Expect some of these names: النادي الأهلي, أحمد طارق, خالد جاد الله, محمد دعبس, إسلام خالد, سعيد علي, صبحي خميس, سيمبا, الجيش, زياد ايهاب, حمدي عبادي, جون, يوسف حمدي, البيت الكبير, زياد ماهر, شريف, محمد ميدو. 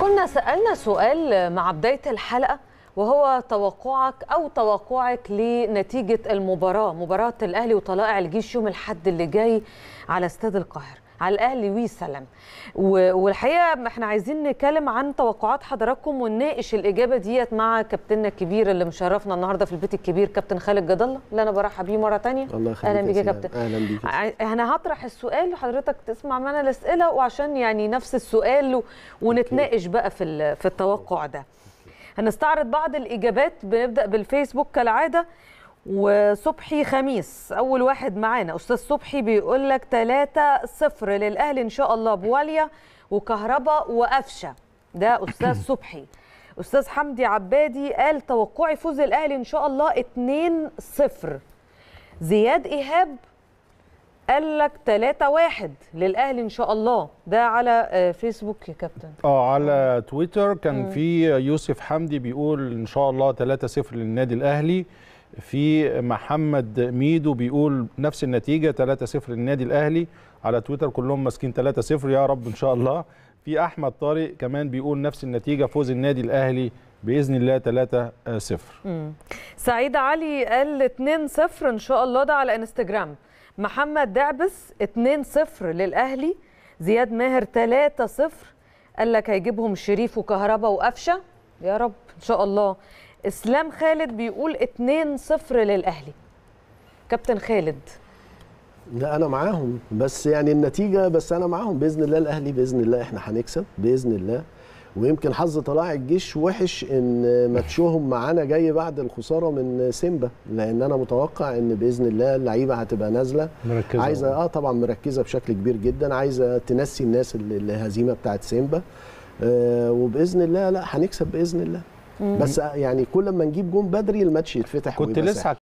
كنا سألنا سؤال مع بداية الحلقة وهو توقعك أو توقعك لنتيجة المباراة، مباراة الأهلي وطلائع الجيش يوم الأحد اللي جاي على استاد القاهرة، على الأهلي وسلام. والحقيقة احنا عايزين نتكلم عن توقعات حضراتكم ونناقش الإجابة ديت مع كابتننا الكبير اللي مشرفنا النهارده في البيت الكبير، كابتن خالد جاد الله، اللي أنا برحب بيه مرة تانية. الله يخليك، أهلا بيك يا كابتن. أهلا بيك. أنا هطرح السؤال وحضرتك تسمع معانا الأسئلة، وعشان يعني نفس السؤال ونتناقش بقى في التوقع ده. هنستعرض بعض الإجابات، بنبدأ بالفيسبوك كالعادة. وصبحي خميس أول واحد معانا، أستاذ صبحي بيقول لك 3-0 للأهلي إن شاء الله، بواليا وكهربا وقفشة. ده أستاذ صبحي. أستاذ حمدي عبادي قال توقعي فوز الأهلي إن شاء الله 2-0. زياد ايهاب قال لك 3-1 للأهلي إن شاء الله، ده على فيسبوك يا كابتن. على تويتر كان في يوسف حمدي بيقول إن شاء الله 3-0 للنادي الأهلي. في محمد ميدو بيقول نفس النتيجة 3-0 للنادي الأهلي. على تويتر كلهم ماسكين 3-0 يا رب إن شاء الله. في أحمد طارق كمان بيقول نفس النتيجة، فوز النادي الأهلي بإذن الله 3-0. سعيد علي قال 2-0 إن شاء الله، ده على انستجرام. محمد دعبس 2-0 للأهلي. زياد ماهر 3-0، قال لك هيجيبهم شريف وكهربا وقفشة يا رب إن شاء الله. إسلام خالد بيقول 2-0 للأهلي. كابتن خالد. لا أنا معاهم، بس يعني النتيجة، بس أنا معاهم بإذن الله الأهلي، بإذن الله إحنا هنكسب بإذن الله. ويمكن حظ طلائع الجيش وحش إن ماتشهم معانا جاي بعد الخسارة من سيمبا، لأن أنا متوقع إن بإذن الله اللعيبة هتبقى نازلة مركزة، عايزة طبعا مركزة بشكل كبير جدا، عايزة تنسي الناس الهزيمة بتاعت سيمبا. وبإذن الله لا هنكسب بإذن الله. بس يعني كل ما نجيب جون بدري الماتش يتفتح. كنت لسه